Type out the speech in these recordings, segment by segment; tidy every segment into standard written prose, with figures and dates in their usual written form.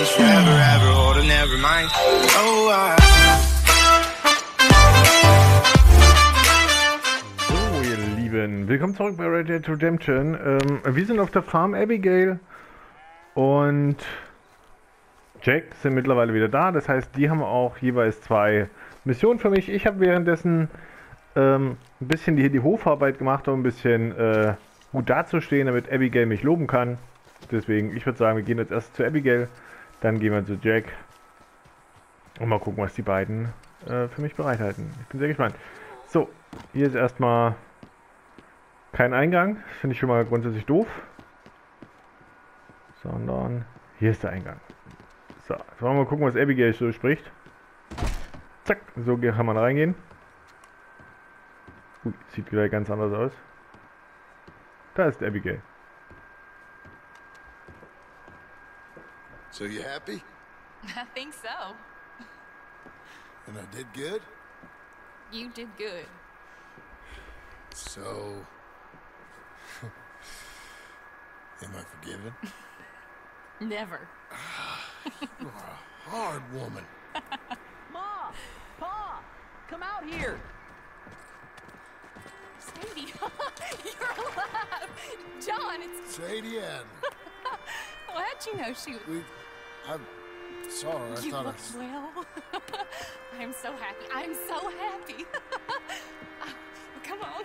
means forever, ever, or to never mind. Oh, So, ihr Lieben, willkommen zurück bei Red Dead Redemption. Wir sind auf der Farm Abigail und Jack sind mittlerweile wieder da. Das heißt, die haben auch jeweils 2 Missionen für mich. Ich habe währenddessen ein bisschen hier die Hofarbeit gemacht, um ein bisschen gut dazustehen, damit Abigail mich loben kann. Deswegen, ich würde sagen, wir gehen jetzt erst zu Abigail, dann gehen wir zu Jack und mal gucken, was die beiden für mich bereithalten. Ich bin sehr gespannt. So, hier ist erstmal kein Eingang. Finde ich schon mal grundsätzlich doof. Sondern hier ist der Eingang. So, jetzt wollen wir mal gucken, was Abigail so spricht. Zack, so kann man reingehen. Sieht wieder ganz anders aus. Da ist Abigail. So you happy? I think so. And I did good? You did good. So... am I forgiven? Never. You are a hard woman. Ma! Pa! Come out here! Sadie! You're alive! John, it's... Sadie Adler. Well, how'd you know she was... I'm sorry, I thought I... well. I'm so happy. I'm so happy. Come on.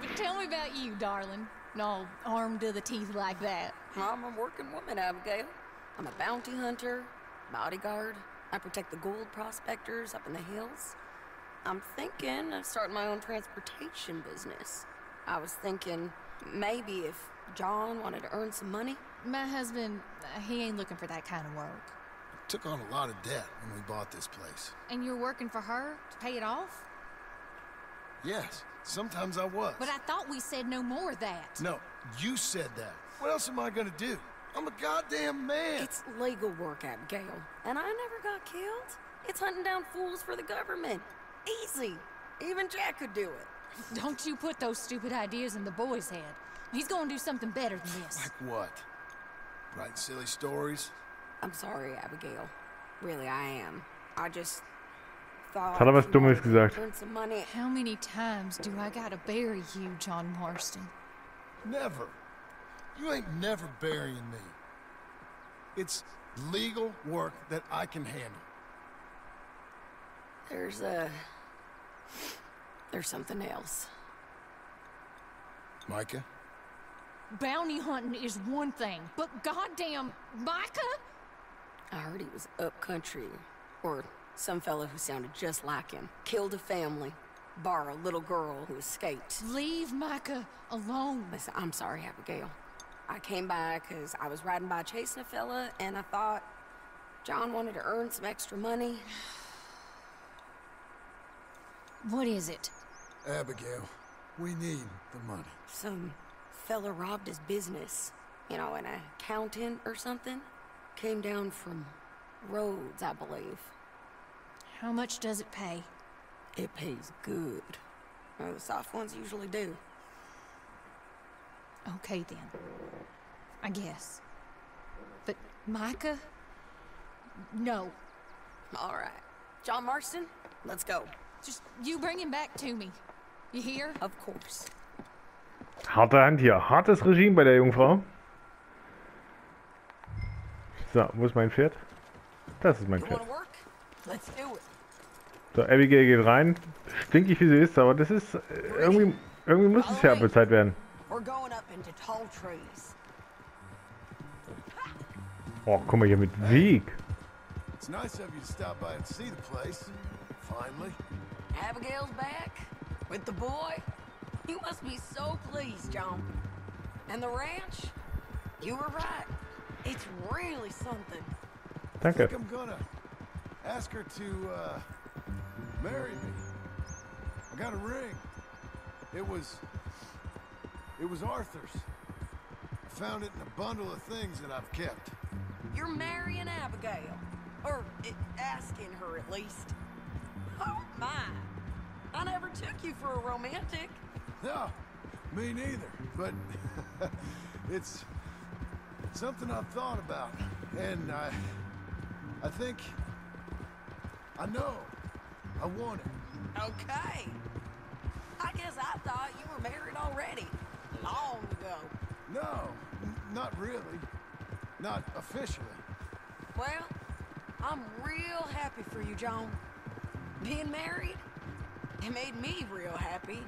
But tell me about you, darling. All armed to the teeth like that. I'm a working woman, Abigail. I'm a bounty hunter, bodyguard. I protect the gold prospectors up in the hills. I'm thinking of starting my own transportation business. I was thinking maybe if John wanted to earn some money. My husband, he ain't looking for that kind of work. I took on a lot of debt when we bought this place. And you're working for her to pay it off? Yes, sometimes I was. But I thought we said no more of that. No, you said that. What else am I gonna do? I'm a goddamn man. It's legal work, Abigail. And I never got killed. It's hunting down fools for the government. Easy. Even Jack could do it. Don't you put those stupid ideas in the boy's head. He's gonna do something better than this. Like what? Writing silly stories? I'm sorry, Abigail. Really, I am. I just thought... Hat er was Dummes gesagt. How many times do I gotta bury you, John Marston? Never. You ain't never burying me. It's legal work that I can handle. There's something else. Micah? Bounty hunting is one thing, but goddamn Micah? I heard he was up country, or some fellow who sounded just like him. Killed a family, bar a little girl who escaped. Leave Micah alone. Listen, I'm sorry, Abigail. I came by because I was riding by chasing a fella, and I thought John wanted to earn some extra money. What is it? Abigail, we need the money. Some fella robbed his business. You know, an accountant or something. Came down from Rhodes, I believe. How much does it pay? It pays good. Well, the soft ones usually do. Okay then, I guess. But Micah? No. All right. John Marston, let's go. Just you bring him back to me. You hear? Of course. Harte Hand hier. Hartes Regime bei der Jungfrau. So, wo ist mein Pferd? Das ist mein Pferd. So, Abigail geht rein. Stinkig wie sie ist, aber das ist... Irgendwie muss es ja abbezahlt werden. Oh, guck mal hier mit Sieg. Finally. Abigail's back with the boy. You must be so pleased, John. And the ranch? You were right. It's really something. I think I'm gonna ask her to marry me. I got a ring. It was Arthur's. I found it in a bundle of things that I've kept. You're marrying Abigail, or asking her at least. Oh my! I never took you for a romantic. No, me neither. But it's Something I've thought about, and I think I know. I want it. Okay. I guess I thought you were married already, long ago. No, not really. Not officially. Well, I'm real happy for you, John. Being married, it made me real happy.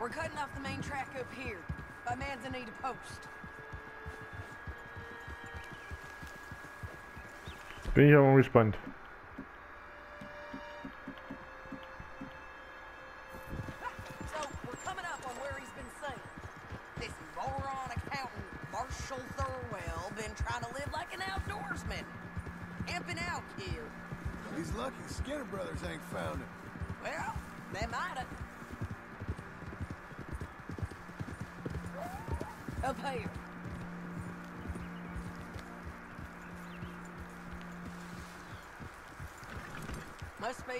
We're cutting off the main track up here, by Manzanita Post. Bin ich aber gespannt. So, we're coming up on where he's been seen. This moron accountant, Marshall Thurwell, been trying to live like an outdoorsman. Amping out here. He's lucky Skinner Brothers ain't found him. Well, they might have. Up here.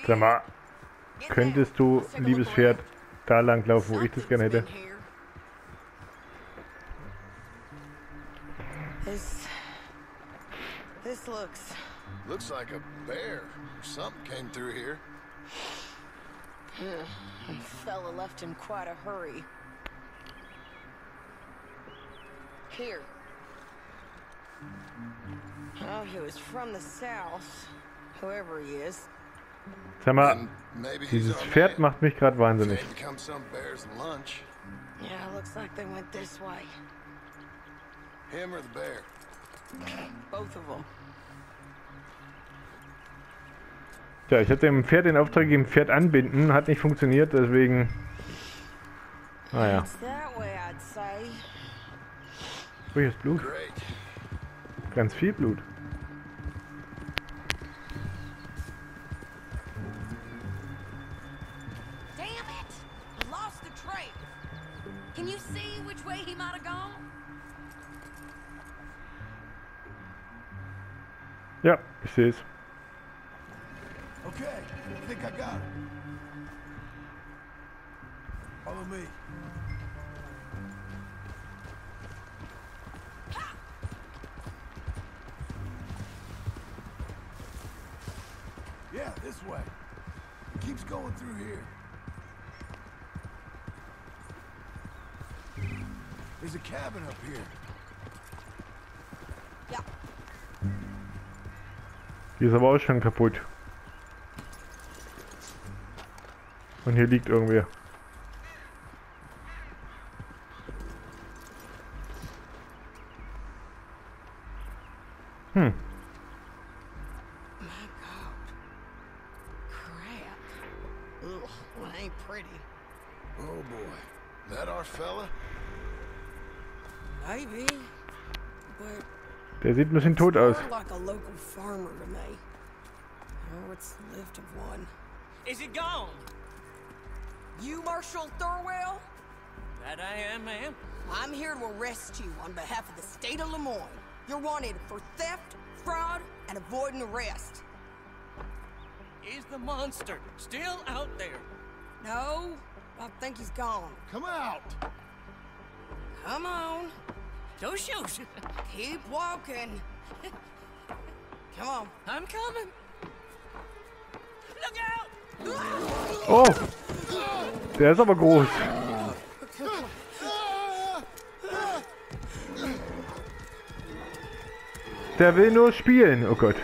Sag mal, könntest du, liebes Pferd, da lang laufen, wo ich das gerne hätte? This looks like a bear. Something came through here. And fella left in quite a hurry. Here. Oh, he was from the south. Whoever he is. Sag mal, dieses Pferd macht mich gerade wahnsinnig. Yeah, looks like they went this way. Him or the bear? Both of them. Tja, ich hatte dem Pferd den Auftrag gegeben, Pferd anbinden, hat nicht funktioniert, deswegen. Naja. Oh, hier ist Blut. Ganz viel Blut. Damn it! I lost the trail. Can you see which way he might have gone? Ja, ich sehe es. Okay, I think I got it. Follow me. Yeah, this way. It keeps going through here. There's a cabin up here. Yeah. Die ist aber auch schon kaputt. Und hier liegt irgendwer. Der sieht ein bisschen tot aus. Is it gone? You, Marshall Thurwell? That I am, ma'am. I'm here to arrest you on behalf of the state of Lemoyne. You're wanted for theft, fraud, and avoiding arrest. Is the monster still out there? No, I think he's gone. Come out. Come on. Don't shoot. Keep walking. Come on. I'm coming. Look out! Oh, der ist aber groß. Der will nur spielen. Oh Gott.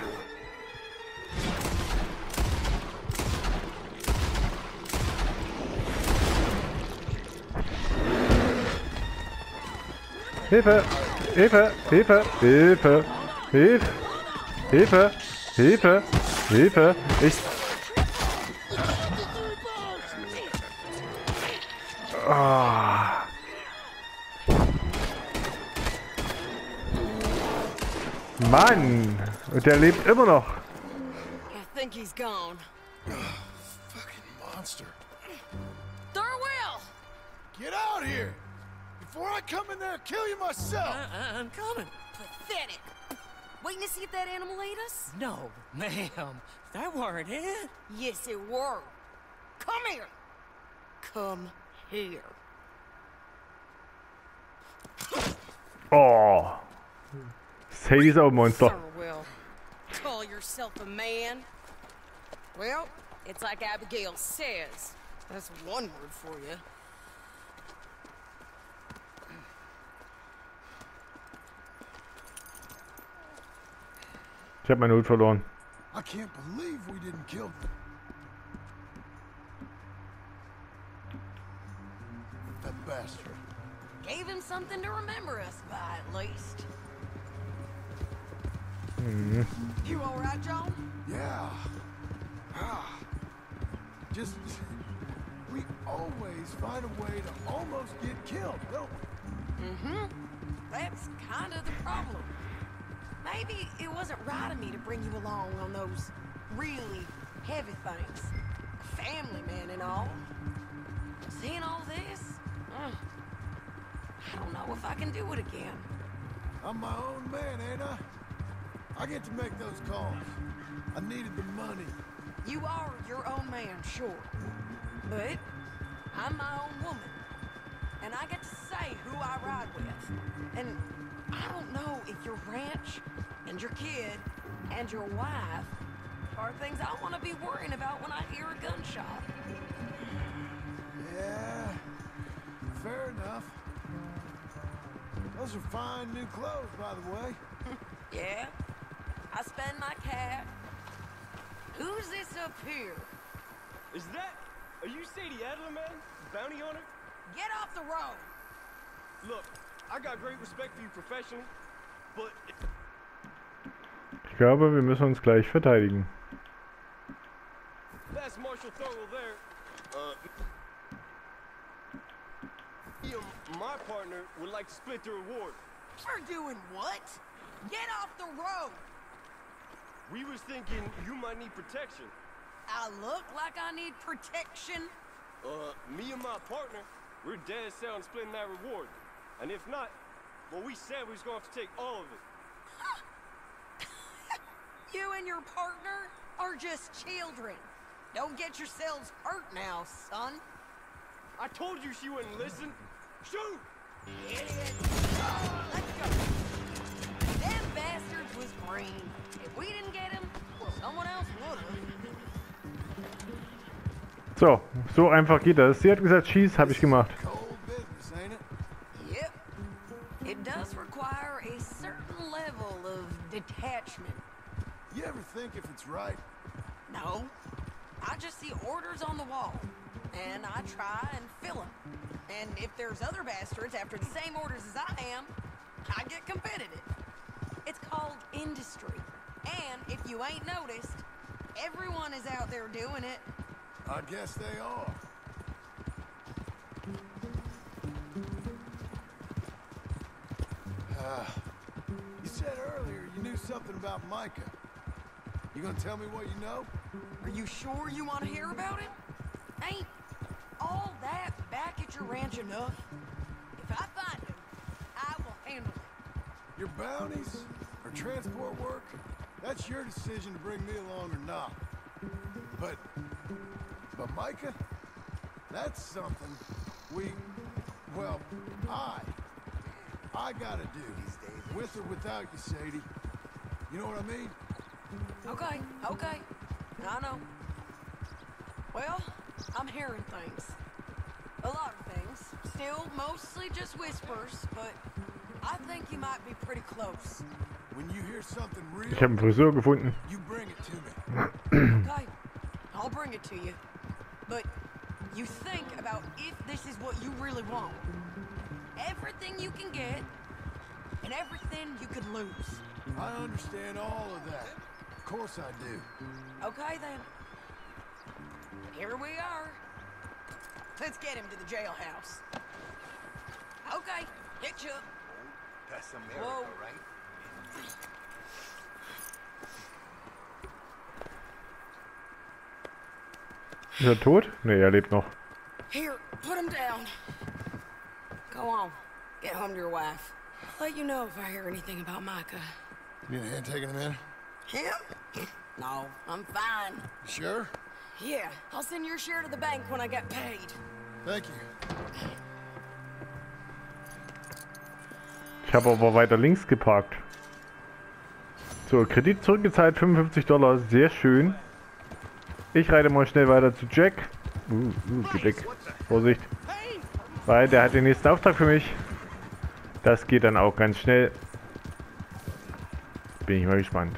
Hilfe! Hilfe! Hilfe! Hilfe! Hilfe! Hilfe! Hilfe! Hilfe! Ich... Oh. Mann! Und der lebt immer noch! I think he's gone. Fucking monster. Thurwell! Get out here! Before I come in there and kill you myself! I'm coming. Pathetic. Waiting to see if that animal ate us? No, ma'am. That weren't it. Yes, it were. Come here. Come here. Oh. Sadie's old monster. Thurwell. Call yourself a man? Well, it's like Abigail says. That's one word for you. Ich hab meine Hut verloren. I can't believe we didn't kill them. That bastard. Gave him something to remember us by, at least. Mm. You all right, John? Yeah. Just... We always find a way to almost get killed, don't we? Mm-hmm. That's kind of the problem. Maybe it wasn't right of me to bring you along on those really heavy things. A family man and all. Seeing all this, I don't know if I can do it again. I'm my own man, ain't I? I get to make those calls. I needed the money. You are your own man, sure. But I'm my own woman, and I get to say who I ride with. And I don't know if your ranch, and your kid, and your wife are things I want to be worrying about when I hear a gunshot. Yeah, fair enough. Those are fine new clothes, by the way. Yeah, I spend my cash. Who's this up here? Is that... Are you Sadie Adler, man? Bounty hunter? Get off the road! Look, I got great respect for you professionally, but... Ich glaube, wir müssen uns gleich verteidigen. That's Marshall Thurwell there. He and my partner would like to split the reward. You're doing what? Get off the road! We was thinking you might need protection. I look like I need protection? Me and my partner, we're dead set on splitting that reward. And if not, well, we said we was gonna have to take all of it. You and your partner are just children. Don't get yourselves hurt now, son. I told you she wouldn't listen. Shoot! Idiot! Oh, let's go. Them bastards was green. If we didn't get him, well, someone else would've. So, so einfach geht das. Sie hat gesagt, schieß, habe ich gemacht. It does require a certain level of detachment. You ever think if it's right? No. I just see orders on the wall, and I try and fill them. And if there's other bastards after the same orders as I am, I get competitive. It's called industry. And if you ain't noticed, everyone is out there doing it. I guess they are. You said earlier you knew something about Micah. You gonna tell me what you know? Are you sure you want to hear about him? Ain't all that back at your ranch enough? If I find him, I will handle it. Your bounties or transport work? That's your decision to bring me along or not. But Micah, that's something we, well, I gotta do these days, with or without you, Sadie. You know what I mean? Okay, okay, I know. Well, I'm hearing things, a lot of things. Still, mostly just whispers, but I think you might be pretty close. When you hear something real, ich hab einen Friseur gefunden. You bring it to me. Okay, I'll bring it to you. But you think about if this is what you really want. Everything you can get, and everything you could lose. I understand all of that. Of course I do. Okay then. Here we are. Let's get him to the jailhouse. Okay, get you up. That's America, whoa, right? Ist er tot? Ne, er lebt noch. Put him down. Go on. Get home to your wife. I'll let you know if I hear anything about Micah. You need a hand taking him in? Him? No, I'm fine. You sure? Yeah. I'll send your share to the bank when I get paid. Thank you. Ich habe aber weiter links geparkt. So, Kredit zurückgezahlt, $55, sehr schön. Ich reite mal schnell weiter zu Jack. Geht weg. Vorsicht. Weil der hat den nächsten Auftrag für mich. Das geht dann auch ganz schnell. Bin ich mal gespannt.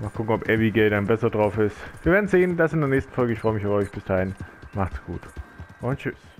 Mal gucken, ob Abigail dann besser drauf ist. Wir werden sehen, das in der nächsten Folge. Ich freue mich auf euch. Bis dahin. Macht's gut. Und tschüss.